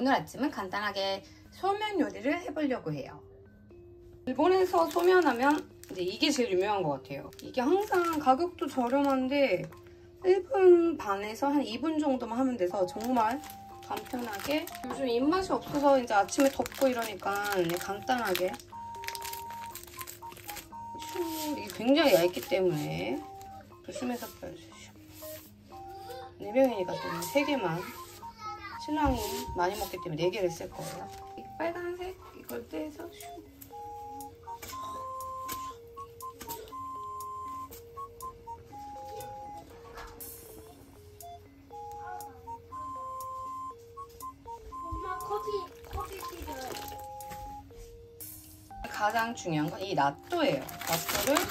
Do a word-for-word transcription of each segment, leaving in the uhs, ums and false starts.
오늘 아침은 간단하게 소면 요리를 해보려고 해요. 일본에서 소면 하면 이제 이게 제일 유명한 것 같아요. 이게 항상 가격도 저렴한데 일 분 반에서 한 이 분 정도만 하면 돼서 정말 간편하게, 요즘 입맛이 없어서 이제 아침에 덥고 이러니까 간단하게, 이게 굉장히 얇기 때문에 조심해서 펴주시죠. 네 명이니까 저는 세 개만, 신랑이 많이 먹기 때문에 네 개를 쓸 거예요. 이 빨간색 이걸 떼서 가장 중요한 건 이 낫또예요. 낫또를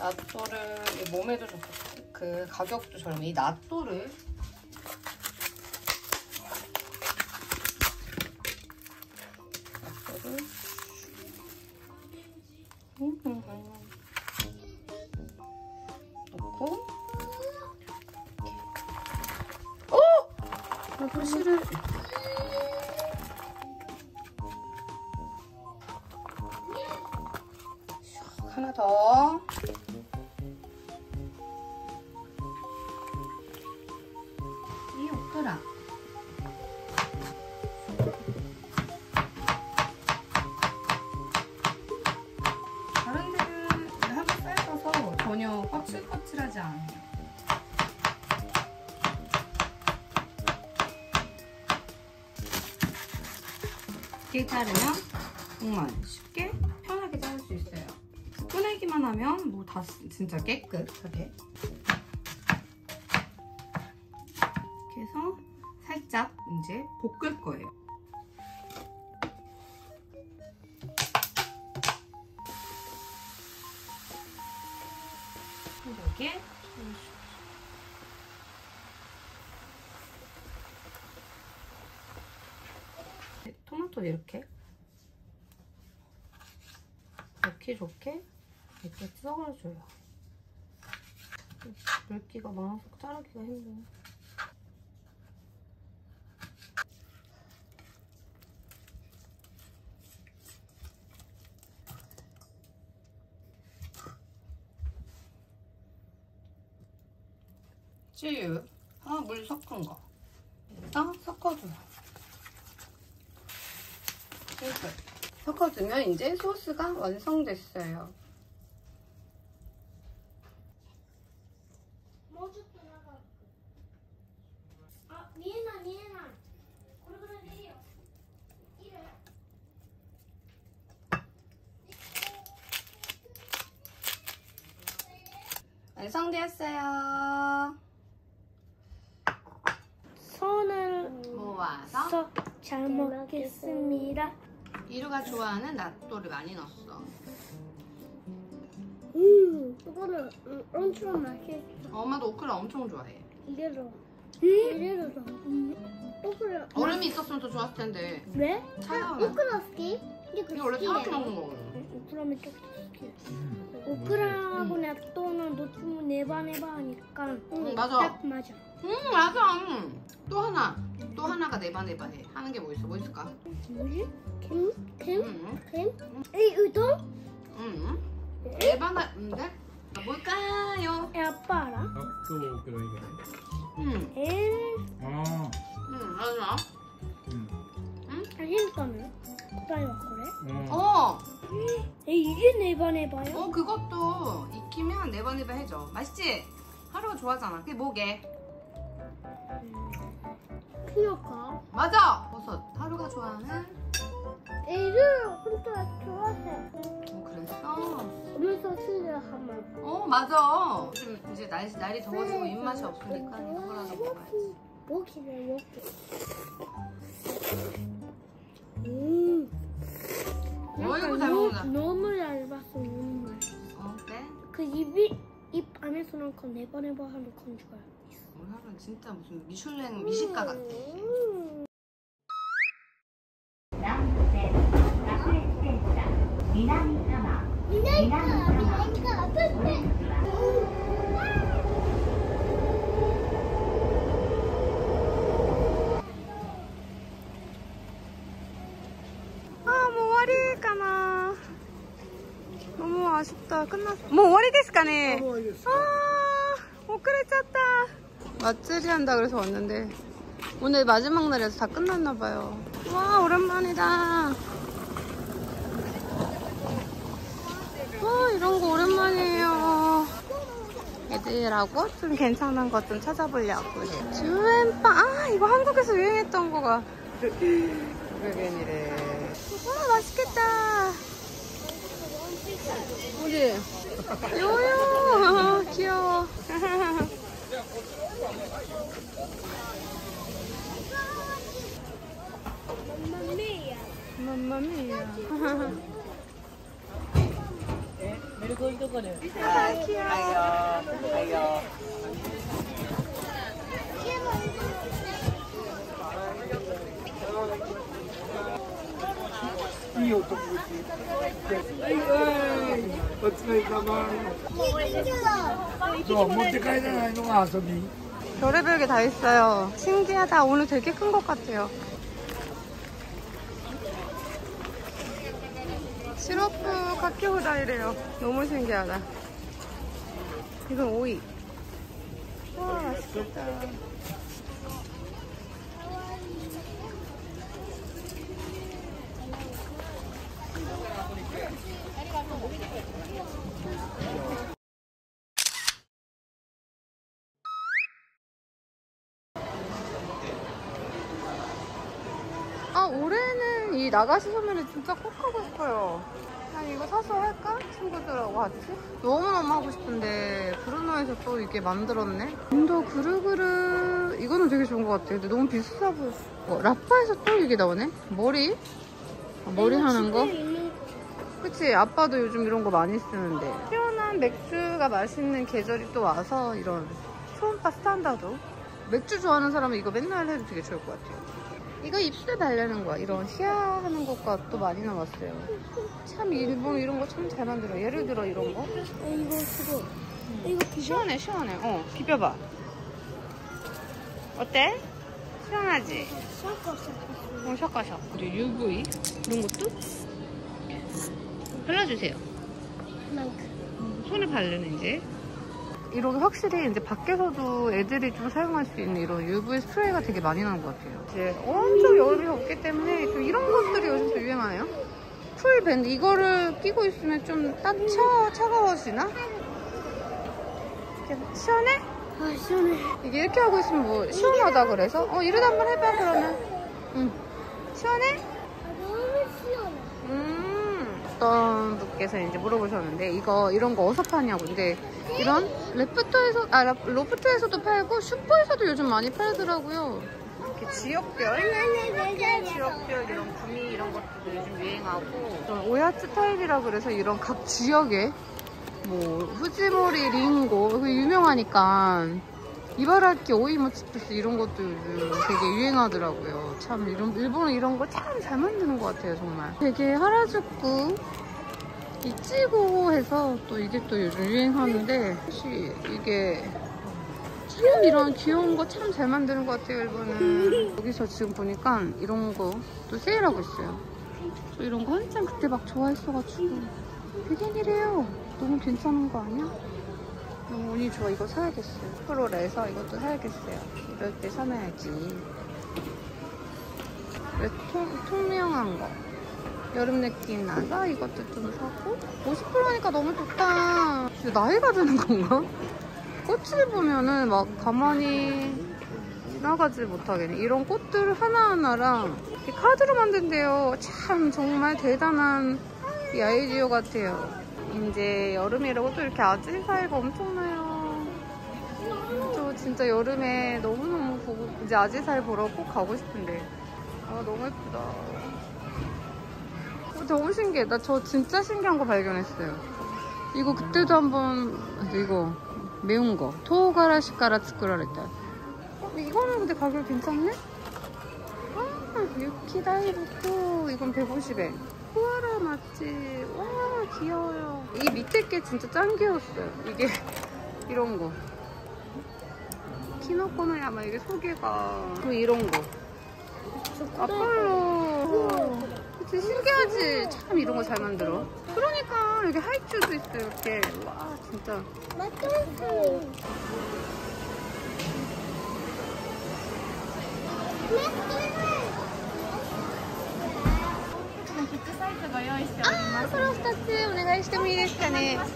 낫또를 몸에도 좋고 그 가격도 저렴. 이 낫또를 낫또를 넣고 오! 도시를 하나 더. 이 오크라. 다른 데는 한번 삶아서 전혀 껍질껍질하지 않아요. 이렇게 자르면 정말 쉽게 편하게 자를 수 있어요. 꺼내기만 하면 뭐 다 진짜 깨끗하게 이렇게 해서 살짝 이제 볶을 거예요. 여기에 토마토 이렇게 좋게 좋게 이렇게 썰어줘요. 물기가 많아서 자르기가 힘들어. 찌유, 아, 물 섞은 거. 딱 섞어줘요. 찌유. 섞어주면 이제 소스가 완성됐어요. 완성되었어요. 손을 모아서 잘 먹겠습니다. 이루가 좋아하는 낫또를 많이 넣었어. 음, 이거는 엄청 맛있어. 엄마도 오크라 엄청 좋아해. 이래서, 이래서. 오크라. 얼음이 있었으면 더 좋았을 텐데. 왜? 차가워. 오크라 스키? 이게 원래 차갑게 먹는 거거든. 오크라면 좀 스키. 오크라하고 낫또는 놓치면 네바네바 하니까. 응, 맞아. 딱 맞아. 응, 맞아. 또 하나. 또 하나가 네바네바해. 하는 게 뭐 있어? 뭐 있을까? 뭐지? 캔? 캔? 캔? 이 우동? 응. 네바네바인데? 뭘까요? 아빠 알아? 낫또 오크라 이거. 응. 엔. 아. 응, 맞아. 응. 응? 아, 힘감이야. 그다음에 그래? 어. 이게 네바네바요? 어, 그것도 익히면 네바네바 해줘. 맛있지? 하루가 좋아하잖아. 그게 뭐게? 피어카 맞아! 버섯! 하루가 좋아하는? 이를 혼자 좋아해. 어, 그랬어? 그래서 치즈를 한번 어, 맞아! 요즘 이제 날이, 날이 더워지고 네, 입맛이 네, 없으니까 네, 이거라도 먹어야지. 먹기네, 먹기. 음. 어이구, 잘 먹는다. 너무 얇았어, 너무 맛있어. 어때? 그 입이, 입 안에서는 건 네바네바 하는 건 좋아요. 오늘 하루는 진짜 무슨 미슐랭 미식가 같아. 너무 아쉽다. 끝났어. 뭐終わり ですかね? 아, 遅れちゃった. 맞추리 한다 그래서 왔는데 오늘 마지막 날이라서 다 끝났나 봐요. 와, 오랜만이다. 와, 이런 거 오랜만이에요. 애들하고 좀 괜찮은 것 좀 찾아보려고. 주엠빵. 아, 이거 한국에서 유행했던 거가. 고객이래. 와, 맛있겠다. 우리 요요. 귀여워. 맘마미야. 맘마미야. 메리골드 거래. 아, 귀여워. 아이고. 이 옷도 보지. 아이고. 어떻게 가만. 너 못해 가야 되는 아서비. 별의별 게 다 있어요. 신기하다. 오늘 되게 큰 것 같아요. 시럽프 가키후다이래요. 너무 신기하다. 이건 오이. 와, 맛있겠다. 아, 올해는 이 나가시 소면을 진짜 꼭 하고 싶어요. 아니, 이거 사서 할까? 친구들하고 같이? 너무너무 하고 싶은데 브루노에서 또 이게 만들었네? 인도 그루그루. 이거는 되게 좋은 것 같아. 근데 너무 비싸 보였어. 어, 라파에서 또 이게 나오네? 머리? 아, 머리 하는 거? 그치, 아빠도 요즘 이런 거 많이 쓰는데. 시원한 맥주가 맛있는 계절이 또 와서 이런 초음파 스탠다드. 맥주 좋아하는 사람은 이거 맨날 해도 되게 좋을 것 같아요. 이거 입술에 바르는 거야. 이런 시야하는 것과 또 많이 나왔어요. 참 일본 이런 거 참 잘 만들어. 예를 들어 이런 거. 이거 쓰고. 이거 비벼? 시원해, 시원해. 어, 비벼봐. 어때? 시원하지? 샤카샤카. 어, 샤카샤카. 그리고 유브이 이런 것도 발라주세요. 음, 손에 바르는 이제. 이런 확실히 이제 밖에서도 애들이 좀 사용할 수 있는 이런 유브이 스프레이가 되게 많이 나온 것 같아요. 이제 엄청 여름이 없기 때문에 좀 이런 것들이 요즘 또 유행하네요. 풀 밴드. 이거를 끼고 있으면 좀 따차, 차가워지나? 시원해? 아, 시원해. 이게 이렇게 하고 있으면 뭐 시원하다 그래서? 어, 이러다 한번 해봐 그러면. 응. 시원해? 너무 시원해. 음, 어떤 분께서 이제 물어보셨는데 이거 이런 거 어디서 파냐고. 근데 이런 레프트에서, 아, 로프트에서도 팔고 슈퍼에서도 요즘 많이 팔더라고요. 이렇게 지역별, 지역별 이런 구미 이런 것들도 요즘 유행하고. 오야츠 타일이라 그래서 이런 각 지역에 뭐 후지모리, 링고 유명하니까 이바라키, 오이모치프스 이런 것도 요즘 되게 유행하더라고요. 참 이런 일본은 이런 거 참 잘 만드는 것 같아요, 정말. 되게 하라주쿠 이치고 해서 또 이게 또 요즘 유행하는데, 사실 이게 참 이런 귀여운 거 참 잘 만드는 것 같아요, 일본은. 여기서 지금 보니까 이런 거 또 세일하고 있어요. 저 이런 거 한참 그때 막 좋아했어가지고. 백엔이래요. 너무 괜찮은 거 아니야? 너무 운이 좋아. 이거 사야겠어요. 프로레서 이것도 사야겠어요. 이럴 때 사놔야지. 왜 통, 통명한 거. 여름 느낌 나서 이것도 좀 사고. 오십 퍼센트니까 너무 좋다. 진짜 나이가 드는 건가? 꽃을 보면은 막 가만히 지나가지 못하겠네. 이런 꽃들 하나하나랑 이렇게 카드로 만든대요. 참 정말 대단한 이 아이디어 같아요. 이제 여름이라고 또 이렇게 아질 사이가 엄청나요. 저 진짜 여름에 너무너무 보고, 이제 아지사이 보러 꼭 가고 싶은데. 아, 너무 예쁘다. 어, 너무 신기해. 나 저 진짜 신기한 거 발견했어요. 이거 그때도 한번, 이거. 매운 거. 토가라시카라 츠쿠라레타. 어, 이거는 근데 가격 괜찮네? 아, 유키다이로코. 이건 백오십 엔. 코아라 맛집. 와, 귀여워요. 이 밑에 게 진짜 짱 귀여웠어요. 이게, 이런 거. 키노코노야, 아마 이게 소개가. 그 이런 거. 아폴로. 그치, 신기하지? 참 이런 거 잘 만들어. 그러니까. 와, 여기 하이큐도 있어, 이렇게. 와, 진짜. 맛있어.あー、それをふたつお願いしてもいいですかね。あ、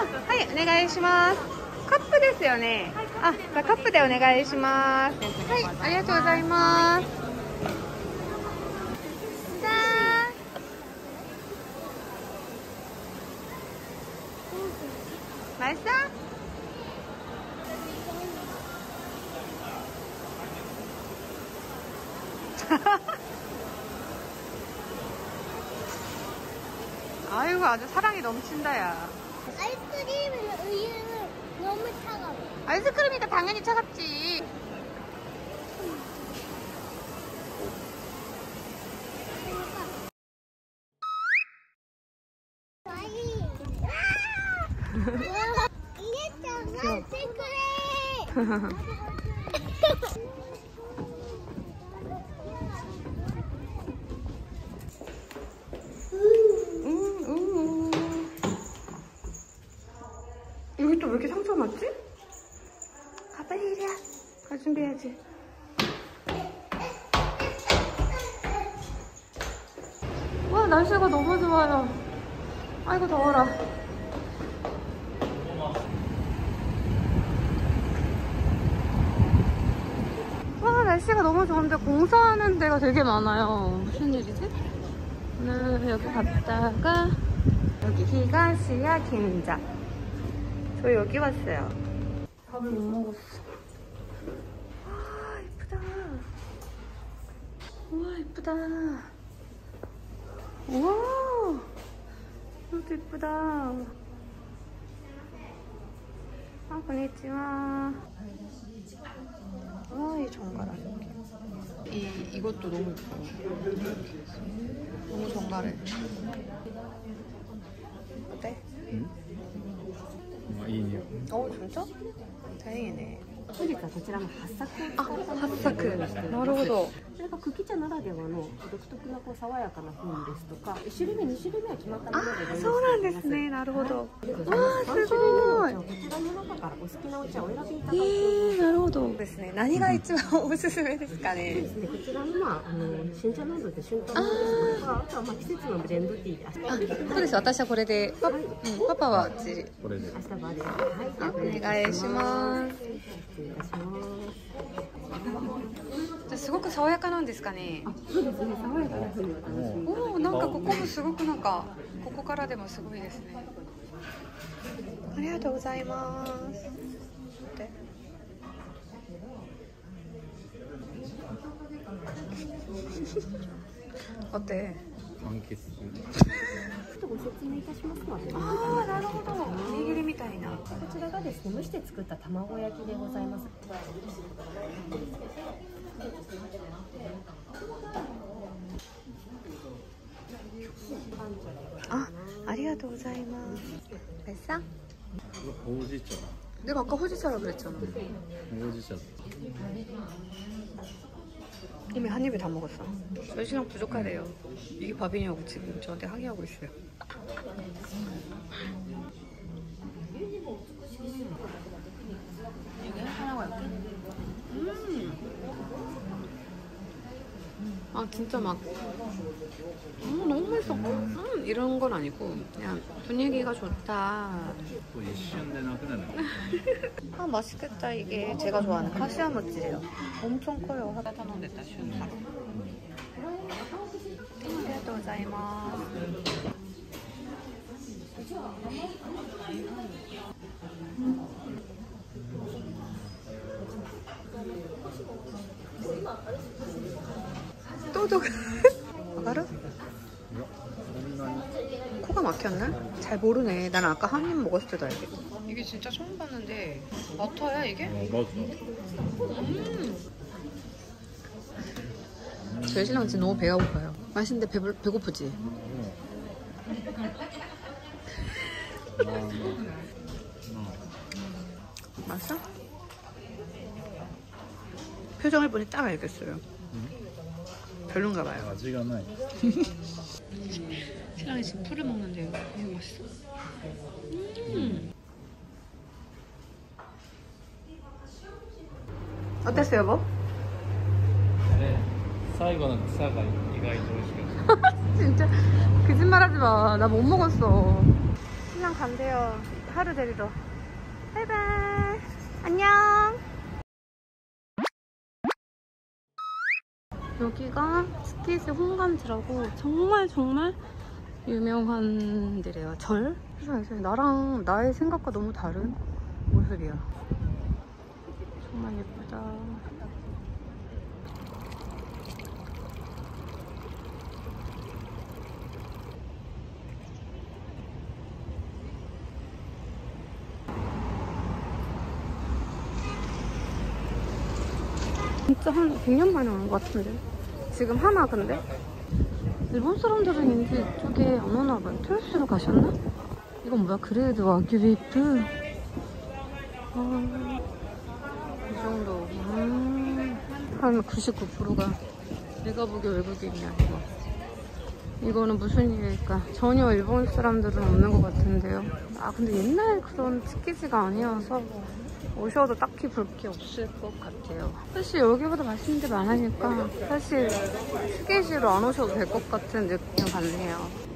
はい、お願いします。カップですよね。あ、じゃあカップでお願いします。はい、ありがとうございます。じゃあ。マイさん。아이고, 아주 사랑이 넘친다, 야. 아이스크림은 우유는 너무 차가워. 아이스크림이니까 당연히 차갑지. 여기 또 왜 이렇게 상처 났지? 가 빨리 이리야. 가 준비해야지. 와, 날씨가 너무 좋아요. 아이고, 더워라. 와, 날씨가 너무 좋은데 공사하는 데가 되게 많아요. 무슨 일이지? 오늘 여기 갔다가 여기 히가시야 긴자. 저 여기 왔어요. 밥을 못 먹었어. 와, 이쁘다. 우와, 이쁘다. 우와, 이것도 이쁘다. 아, 고니치와. 와, 이 정갈아. 이, 이것도 너무 이뻐. 너무 정갈해. 어때? 응? あ、いい匂い。お、 진짜? 다행이네. 그러니까 すごく爽やかなんですかね。あ、そうですね。爽やかです。おお、なんかここもすごくなんかここからでもすごいですね。ありがとうございます。こちらがですね蒸して作った卵焼きでございます。 아, 아리가토우자이마스. 맛있어? 호지차. 내가 아까 호지차라고 그랬잖아. 호지차. 이미 한 입에 다 먹었어. 저희 신랑 부족하대요. 이게 밥이냐고 지금 저한테 항의하고 있어요. 이게 하라고 할게. 음. 아, 진짜 막 음, 너무 맛있어. 음, 이런 건 아니고 그냥 분위기가 좋다. 아, 맛있겠다. 이게 제가 좋아하는 카시아 모찌예요. 엄청 커요. 하다타노데타 슈타로. 감사합니다. 아가르? 코가 막혔나? 잘 모르네. 난 아까 한 입 먹었을 때도 알겠다. 이게 진짜 처음 봤는데 버터야 이게? 어, 맞아. 음. 저희 신랑 지금 너무 배가 고파요. 맛있는데 배불, 배고프지? 맛있어? 표정을 보니 딱 알겠어요. 별론가 봐요. 아직 안 와요. 신기하게 지금 풀을 먹는데요. 이거 맛있어? 음. 어땠어요, 여보? 네. 사이거는 사가 이가이 노릇이야. 진짜 거짓말하지 마. 나 못 먹었어. 신랑 간대요. 하루 데리러. 바이바이. 안녕. 여기가 스키스 홍감지라고 정말 정말 유명한 데래요. 절? 세상에 나랑 나의 생각과 너무 다른 모습이야. 정말 예쁘다. 진짜 한 백 년 만에 오는 것 같은데 지금 하나 근데? 일본 사람들은 왠지 이쪽에 안 오나 봐요. 트루스로 가셨나? 이건 뭐야? 그레이드 와규 비프? 아, 이 정도. 아, 한 구십구 퍼센트가 내가 보기에 외국인이야. 이거. 이거는 무슨 일일까? 전혀 일본 사람들은 없는 것 같은데요. 아 근데 옛날 그런 치키지가 아니어서 오셔도 딱히 볼 게 없을 것 같아요. 사실 여기보다 맛있는 데 많으니까 사실 휴게지로 안 오셔도 될 것 같은 느낌 같네요.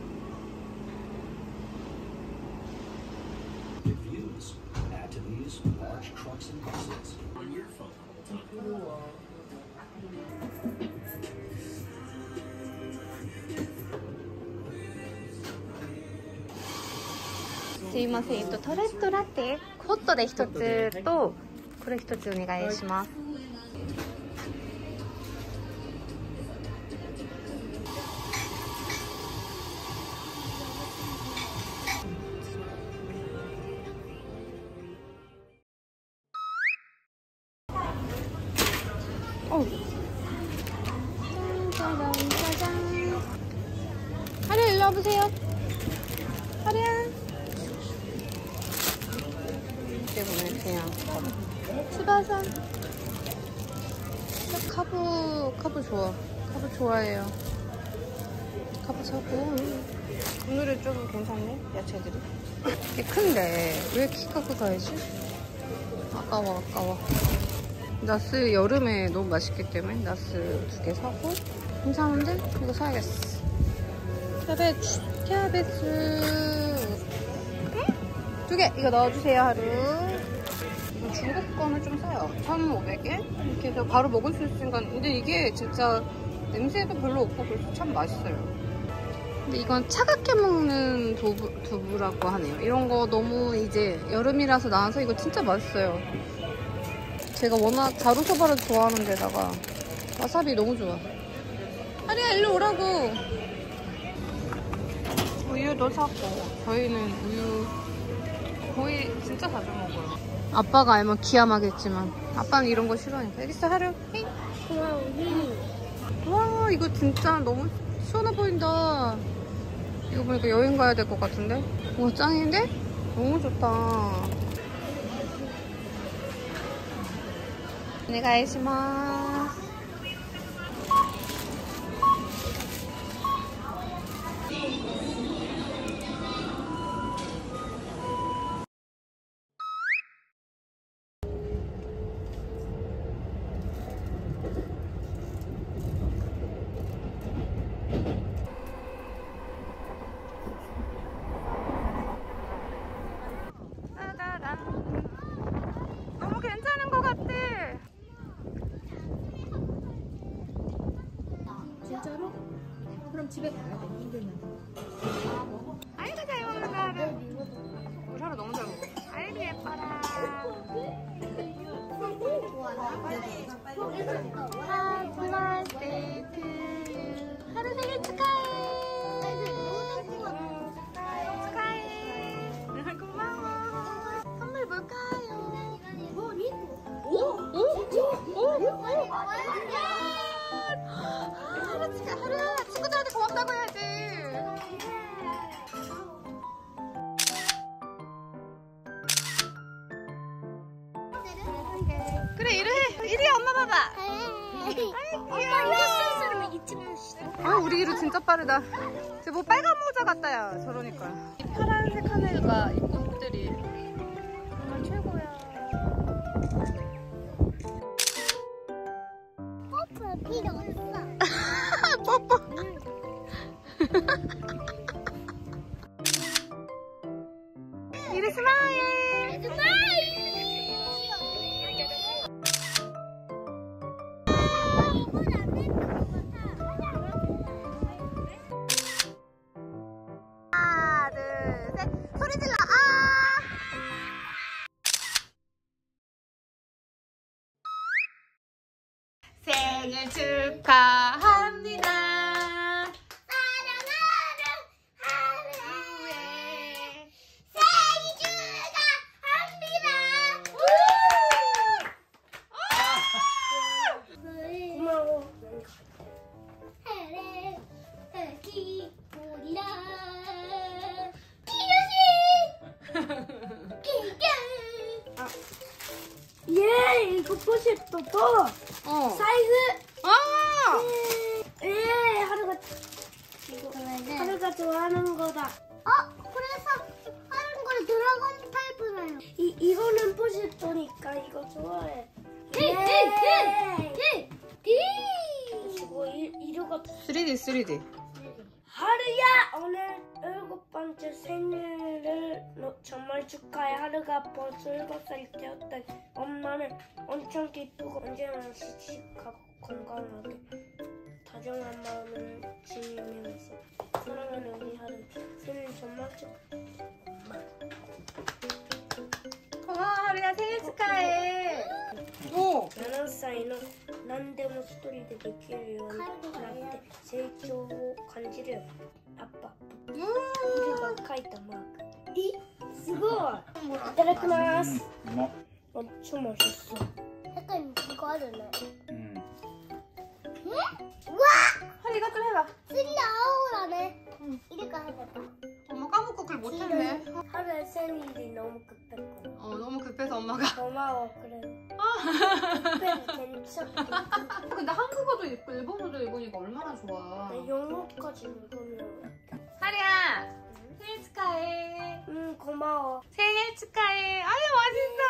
죄송합니다. 또 토레토 라떼. ホットで一つとこれ一つお願いします。お。あれ、일로 와보세요。あれ。 오늘 그냥 치바산 카브 카브 좋아. 카브 좋아해요. 카브 사고 오늘은 조금 괜찮네 야채들이. 이게 큰데 왜 키 갖고 가야지? 아까워 아까워. 나스 여름에 너무 맛있기 때문에 나스 두 개 사고 괜찮은데 이거 사야겠어. 캐베츠 캐베츠 두 개 이거 넣어주세요. 하루 이거 중국 거는 좀 싸요. 천오백 엔 이렇게 해서 바로 먹을 수 있으니까. 근데 이게 진짜 냄새도 별로 없고 그래서 참 맛있어요. 근데 이건 차갑게 먹는 두부, 두부라고 하네요. 이런 거 너무 이제 여름이라서 나와서 이거 진짜 맛있어요. 제가 워낙 자루소바를 좋아하는 데다가 와사비 너무 좋아. 하리야 일로 오라고. 우유도 사고 저희는 우유 거의 진짜 자주 먹어요. 아빠가 알면 기함하겠지만 아빠는 이런 거 싫어하니까. 여기 있어 하루. 힝. 고마워. 응. 와 이거 진짜 너무 시원해 보인다. 이거 보니까 여행 가야 될 것 같은데. 와 짱인데? 너무 좋다. 오네가이시마스. 진짜로? 그럼 집에 가야 돼. 힘들면. 아이고 잘 먹는다. 하루. 우리 하루 너무 잘 먹어. 아이고 예뻐라. Happy birthday to you. 하루 생일 축하해. 축하해. 고마워. 선물 뭘까요? 오? 오? 오? 오? 하루야 친구들한테 고맙다고 해야지. 그래 이리 해. 이리 엄마 봐봐. 엄마 이거 쓴 사람은 이쯤에 있어. 아 우리 이루 진짜 빠르다. 쟤 뭐 빨간 모자 같다야. 저러니까. 이 파란색 하늘과 이 꽃들이 정말 최고야. 뽀뽀 필요 없어. 뽀뽀. 이리 스마일! 스마일! 하나, 둘, 셋! 소리 질러! 아! 생일 축하합니다! 예, 이거 포시도 또 어. 사이즈. 아! 예, 예 하루가 이거 하루가 좋아하는 거다. 어, 그래서 하는 걸 드래곤 타입으로요. 이 이거는 포시도니까 이거 좋아해. 예, 예, 예, 예, 예. 이거 이루가 쓰리디 쓰리디. 하루야 오늘 일곱 번째 생일을 정말 축하해. 하루가 벌써 일곱 살 되었다. 엄마는 엄청 기쁘고 언제나 시식하고 건강하게 다정한 마음을 지니면서 사랑하는 우리 하루 생일 정말 축하해. 고마워 하루야 생일 축하해. 오! 여덟 살이나 난데모 스토리를 느끼려 나한테 제일 좋은 간지를 아빠 이거 카이타 마크 이 스고와 이따라키마스. 엄청 맛있어. 약간 이거 하잖아. 응? 와! 하루 이거 좀 해봐. 쓰리 아우라네. 응. 이거 해봐. 엄마 까먹고 그걸 못했네. 하루의 생일이 너무 급했고. 어 너무 급해서 엄마가. 고마워 그래. 근데 한국어도 있고 일본어도 읽으니까 얼마나 좋아. 네, 영어까지 읽으면. 하루야! 응? 생일 축하해! 응 고마워. 생일 축하해! 아유 맛있어!